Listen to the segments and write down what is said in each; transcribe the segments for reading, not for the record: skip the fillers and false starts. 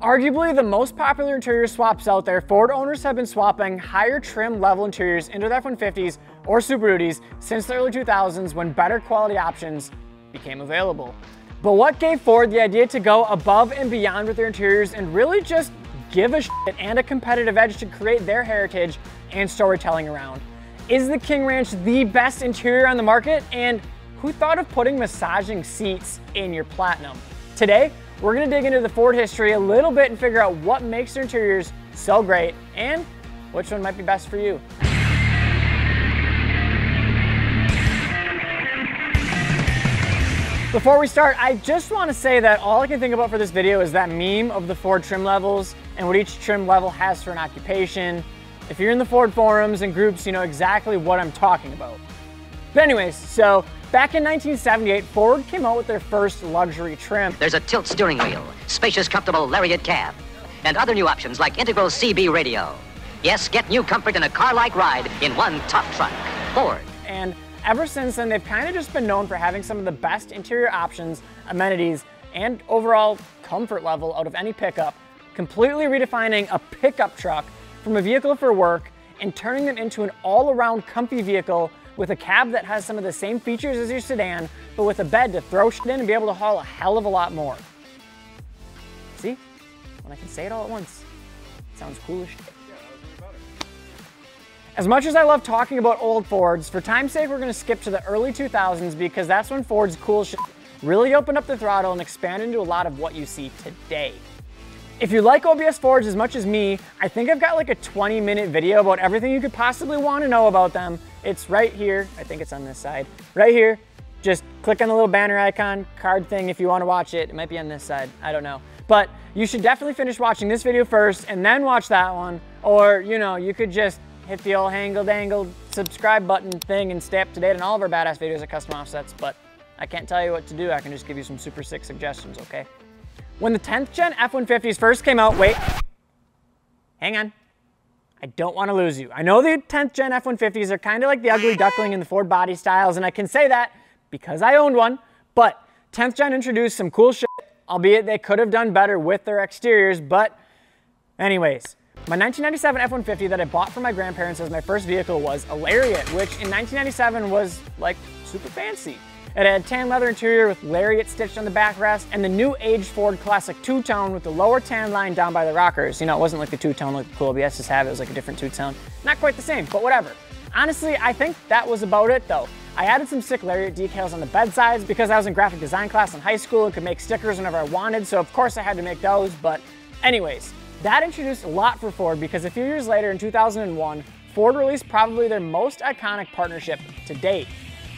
Arguably the most popular interior swaps out there, Ford owners have been swapping higher trim level interiors into the F-150s or Super Duties since the early 2000s when better quality options became available. But what gave Ford the idea to go above and beyond with their interiors and really just give a shit and a competitive edge to create their heritage and storytelling around? Is the King Ranch the best interior on the market? And who thought of putting massaging seats in your Platinum? Today, we're gonna dig into the Ford history a little bit and figure out what makes their interiors so great and which one might be best for you. Before we start, I just wanna say that all I can think about for this video is that meme of the Ford trim levels and what each trim level has for an occupation. If you're in the Ford forums and groups, you know exactly what I'm talking about. But anyways, so back in 1978, Ford came out with their first luxury trim. There's a tilt steering wheel, spacious, comfortable Lariat cab, and other new options like integral CB radio. Yes, get new comfort and a car-like ride in one tough truck, Ford. And ever since then, they've kind of just been known for having some of the best interior options, amenities, and overall comfort level out of any pickup, completely redefining a pickup truck from a vehicle for work and turning them into an all-around comfy vehicle with a cab that has some of the same features as your sedan, but with a bed to throw shit in and be able to haul a hell of a lot more. See? When I can say it all at once. It sounds cool as shit. Yeah, that was even better. As much as I love talking about old Fords, for time's sake, we're gonna skip to the early 2000s because that's when Ford's cool shit really opened up the throttle and expanded into a lot of what you see today. If you like OBS Fords as much as me, I think I've got like a 20-minute video about everything you could possibly want to know about them. It's right here. I think it's on this side. Right here. Just click on the little banner icon, card thing if you want to watch it. It might be on this side. I don't know. But you should definitely finish watching this video first and then watch that one. Or, you know, you could just hit the old hangle-dangle subscribe button thing and stay up to date on all of our badass videos at Custom Offsets. But I can't tell you what to do. I can just give you some super sick suggestions, okay? When the 10th gen F-150s first came out, wait, hang on. I don't want to lose you. I know the 10th gen F-150s are kind of like the ugly duckling in the Ford body styles, and I can say that because I owned one, but 10th gen introduced some cool shit, albeit they could have done better with their exteriors, but anyways. My 1997 F-150 that I bought from my grandparents as my first vehicle was a Lariat, which in 1997 was like super fancy. It had tan leather interior with Lariat stitched on the backrest and the new age Ford Classic two-tone with the lower tan line down by the rockers. You know, it wasn't like the two-tone like the cool OBS's have, it was like a different two-tone. Not quite the same, but whatever. Honestly, I think that was about it though. I added some sick Lariat decals on the bedsides because I was in graphic design class in high school and could make stickers whenever I wanted, so of course I had to make those, but anyways. That introduced a lot for Ford because a few years later in 2001, Ford released probably their most iconic partnership to date.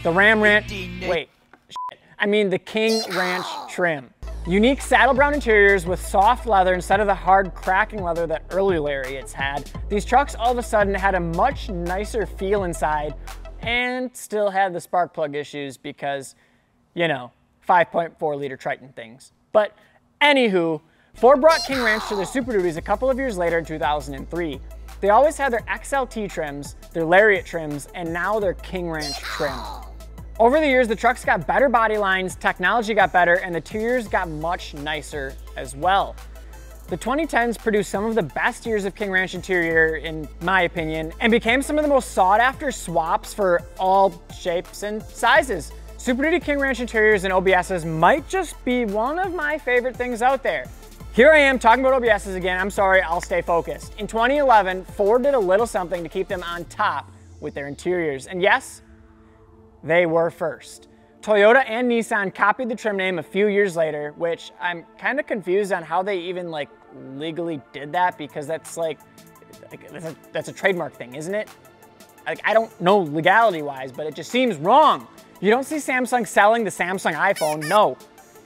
The Ram Ranch, wait, shit. I mean the King Ranch trim. Unique saddle brown interiors with soft leather instead of the hard cracking leather that early Lariats had. These trucks all of a sudden had a much nicer feel inside and still had the spark plug issues because, you know, 5.4 liter Triton things. But anywho, Ford brought King Ranch to their Super Duties a couple of years later in 2003. They always had their XLT trims, their Lariat trims, and now their King Ranch trim. Over the years, the trucks got better body lines, technology got better, and the interiors got much nicer as well. The 2010s produced some of the best years of King Ranch interior, in my opinion, and became some of the most sought-after swaps for all shapes and sizes. Super Duty King Ranch interiors and OBSs might just be one of my favorite things out there. Here I am talking about OBSs again. I'm sorry, I'll stay focused. In 2011, Ford did a little something to keep them on top with their interiors. And yes, they were first. Toyota and Nissan copied the trim name a few years later, which I'm kind of confused on how they even like legally did that because that's like, that's a trademark thing, isn't it? Like, I don't know legality wise, but it just seems wrong. You don't see Samsung selling the Samsung iPhone. No,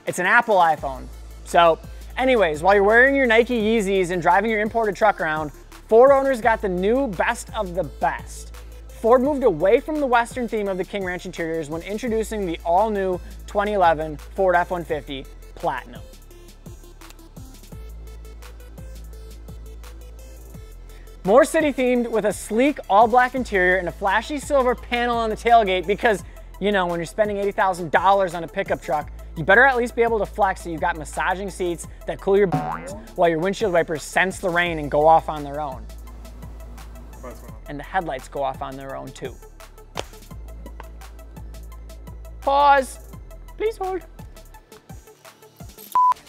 it's an Apple iPhone. So, anyways, while you're wearing your Nike Yeezys and driving your imported truck around, Ford owners got the new best of the best. Ford moved away from the Western theme of the King Ranch interiors when introducing the all-new 2011 Ford F-150 Platinum. More city-themed with a sleek all-black interior and a flashy silver panel on the tailgate because, you know, when you're spending $80,000 on a pickup truck, you better at least be able to flex so you've got massaging seats that cool your butts while your windshield wipers sense the rain and go off on their own. And the headlights go off on their own too. Pause, please hold.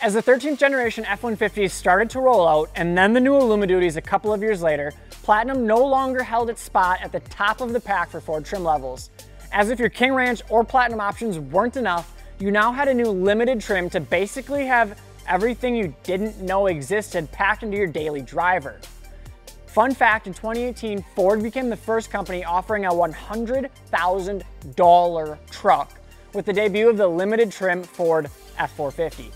As the 13th generation F-150s started to roll out and then the new Limited a couple of years later, Platinum no longer held its spot at the top of the pack for Ford trim levels. As if your King Ranch or Platinum options weren't enough, you now had a new Limited trim to basically have everything you didn't know existed packed into your daily driver. Fun fact, in 2018, Ford became the first company offering a $100,000 truck with the debut of the Limited trim Ford F-450.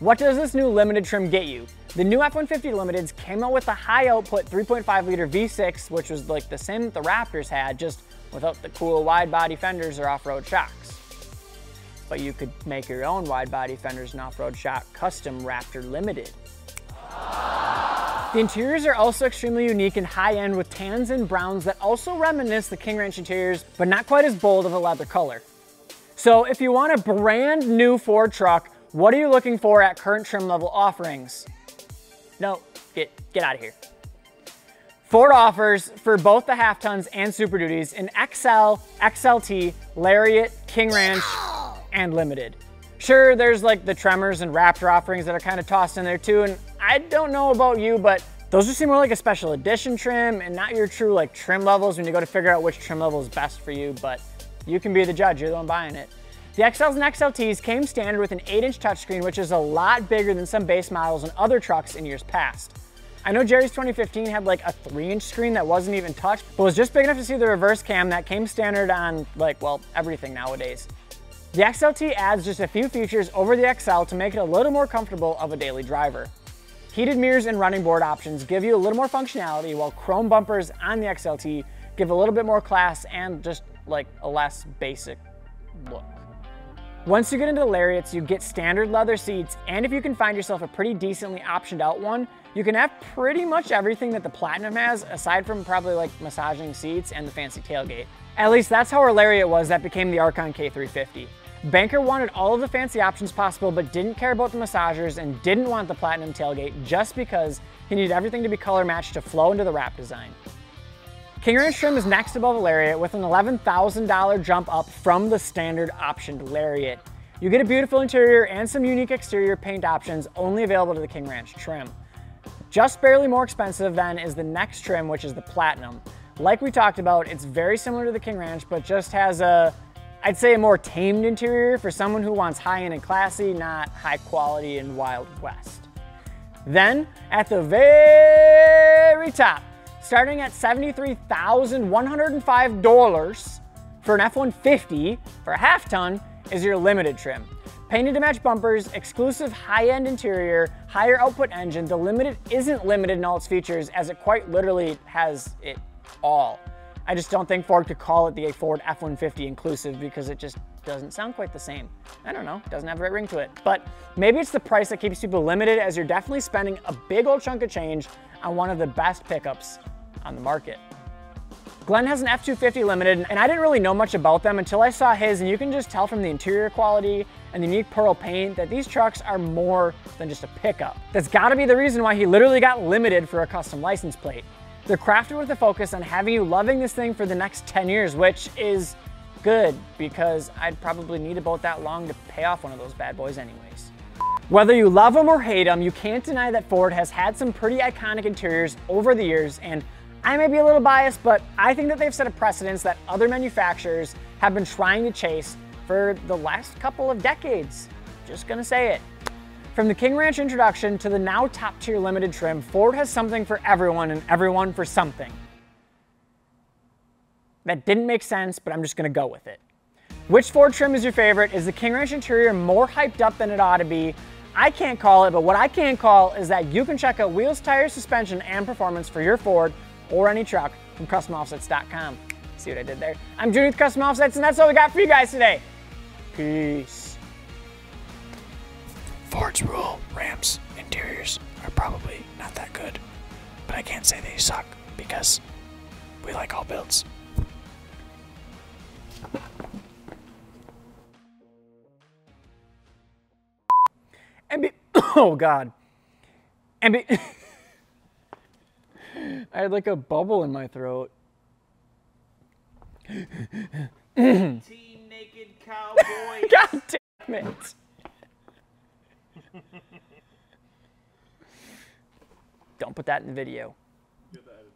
What does this new Limited trim get you? The new F-150 Limiteds came out with a high output 3.5 liter V6, which was like the same that the Raptors had, just without the cool wide body fenders or off-road shocks. But you could make your own wide body fenders and off-road shock custom Raptor Limited. The interiors are also extremely unique and high-end with tans and browns that also reminisce the King Ranch interiors, but not quite as bold of a leather color. So if you want a brand new Ford truck, what are you looking for at current trim level offerings? No, get out of here. Ford offers for both the half tons and Super Duties an XL, XLT, Lariat, King Ranch, and Limited. Sure, there's like the Tremors and Raptor offerings that are kind of tossed in there too, and I don't know about you, but those just seem more like a special edition trim and not your true like trim levels when you go to figure out which trim level is best for you, but you can be the judge, you're the one buying it. The XLs and XLTs came standard with an 8-inch touchscreen, which is a lot bigger than some base models and other trucks in years past. I know Jerry's 2015 had like a 3-inch screen that wasn't even touched, but was just big enough to see the reverse cam that came standard on like, well, everything nowadays. The XLT adds just a few features over the XL to make it a little more comfortable of a daily driver. Heated mirrors and running board options give you a little more functionality, while chrome bumpers on the XLT give a little bit more class and just like a less basic look. Once you get into the Lariats, you get standard leather seats, and if you can find yourself a pretty decently optioned out one, you can have pretty much everything that the Platinum has, aside from probably like massaging seats and the fancy tailgate. At least that's how our Lariat was that became the Arcan K350. Banker wanted all of the fancy options possible, but didn't care about the massagers and didn't want the Platinum tailgate just because he needed everything to be color matched to flow into the wrap design. King Ranch trim is next above the Lariat with an $11,000 jump up from the standard optioned Lariat. You get a beautiful interior and some unique exterior paint options only available to the King Ranch trim. Just barely more expensive then is the next trim, which is the Platinum. Like we talked about, it's very similar to the King Ranch, but just has a, I'd say a more tamed interior for someone who wants high-end and classy, not high quality and Wild West. Then at the very top, starting at $73,105 for an F-150 for a half ton is your Limited trim. Painted to match bumpers, exclusive high-end interior, higher output engine, the Limited isn't limited in all its features as it quite literally has it all. I just don't think Ford could call it the Ford F-150 inclusive because it just doesn't sound quite the same. I don't know, doesn't have the right ring to it. But maybe it's the price that keeps people limited as you're definitely spending a big old chunk of change on one of the best pickups on the market. Glenn has an F-250 Limited, and I didn't really know much about them until I saw his, and you can just tell from the interior quality and the unique pearl paint that these trucks are more than just a pickup. That's gotta be the reason why he literally got Limited for a custom license plate. They're crafted with a focus on having you loving this thing for the next 10 years, which is good because I'd probably need about that long to pay off one of those bad boys anyways. Whether you love them or hate them, you can't deny that Ford has had some pretty iconic interiors over the years, and I may be a little biased, but I think that they've set a precedence that other manufacturers have been trying to chase for the last couple of decades. Just gonna say it. From the King Ranch introduction to the now top-tier Limited trim, Ford has something for everyone and everyone for something. That didn't make sense, but I'm just gonna go with it. Which Ford trim is your favorite? Is the King Ranch interior more hyped up than it ought to be? I can't call it, but what I can call is that you can check out wheels, tires, suspension, and performance for your Ford or any truck from CustomOffsets.com. See what I did there? I'm Judy with Custom Offsets, and that's all we got for you guys today. Peace. Ford's rule, Ram's interiors are probably not that good, but I can't say they suck because we like all builds. Oh God. And I had like a bubble in my throat. Team Naked Cowboy. God damn it. Don't put that in the video. You're the editor.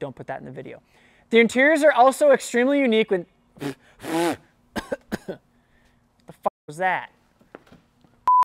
Don't put that in the video. The interiors are also extremely unique when... What the fuck was that?